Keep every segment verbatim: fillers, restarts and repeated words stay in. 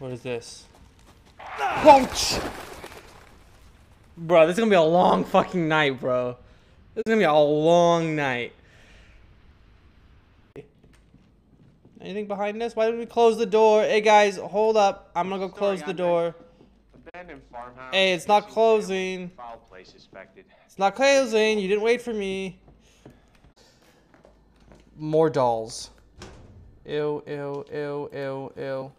What is this? Ouch! Bro, this is gonna be a long fucking night, bro. This is gonna be a long night. Anything behind this? Why did we close the door? Hey guys, hold up. I'm gonna go close the door. Abandoned farmhouse. Hey, it's not closing. Foul play suspected. It's not closing. You didn't wait for me. More dolls. Ew, ew, ew, ew, ew.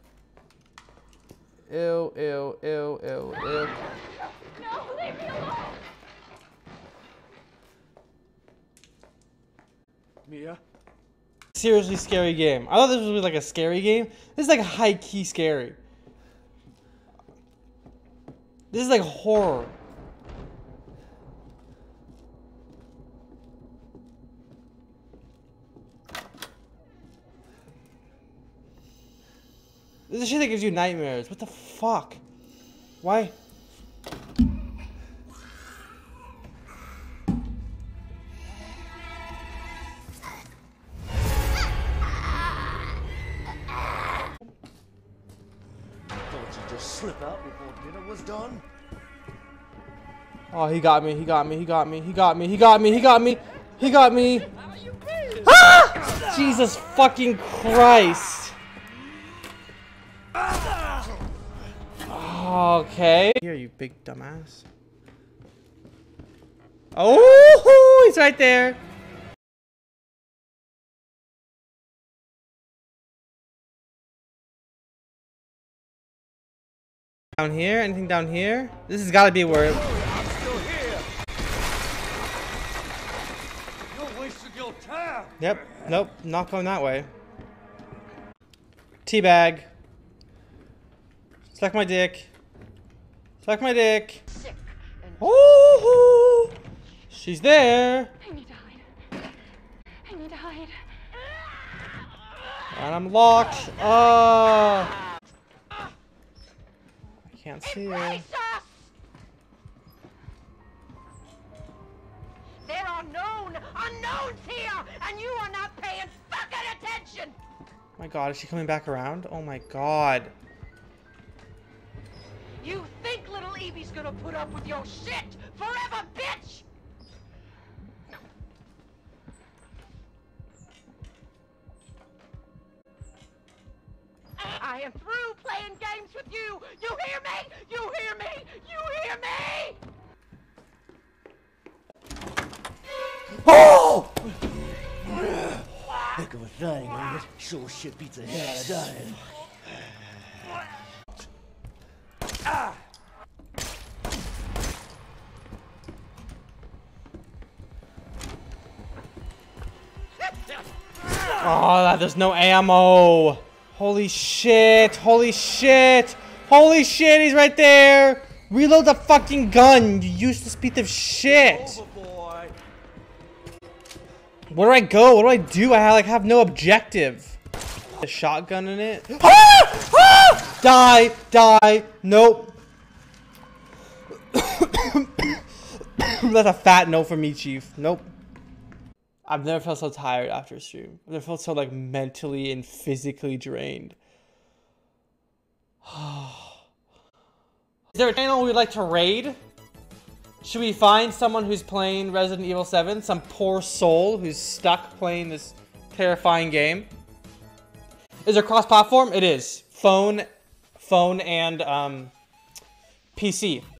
Ew, ew, ew, ew, ew. No, leave me alone. Mia? Seriously scary game. I thought this was like a scary game. This is like high key scary. This is like horror. This is shit that gives you nightmares. What the fuck? Why? Oh, he got me, he got me, he got me, he got me, he got me, he got me, he got me. How you feeling? Ah! Jesus fucking Christ. Okay. Here, you big dumbass. Oh, he's right there. Down here? Anything down here? This has got to be where... Yep, nope, not going that way. Teabag. Suck my dick. Suck my dick. Oh, she's there. I need to hide. I need to hide. And I'm locked. Oh. I can't see her. There are known unknowns here, and you are not paying fucking attention! Oh my god, is she coming back around? Oh my god. You think little Evie's gonna put up with your shit forever, bitch! I am through playing games with you! You hear me? You hear me? You hear me? Oh! Heck of a thing, ain't it? Sure shit beats the hell out of dying. Ah! Oh, there's no ammo. Holy shit, holy shit, holy shit, he's right there. Reload the fucking gun, you useless piece of shit. Where do I go? What do I do? I like have no objective. The shotgun in it. Ah! Ah! Die! Die! Nope. That's a fat no for me, Chief. Nope. I've never felt so tired after a stream. I've never felt so like mentally and physically drained. Is there a channel we'd like to raid? Should we find someone who's playing Resident Evil seven? Some poor soul who's stuck playing this terrifying game. Is there cross-platform? It is. Phone, phone and um, P C.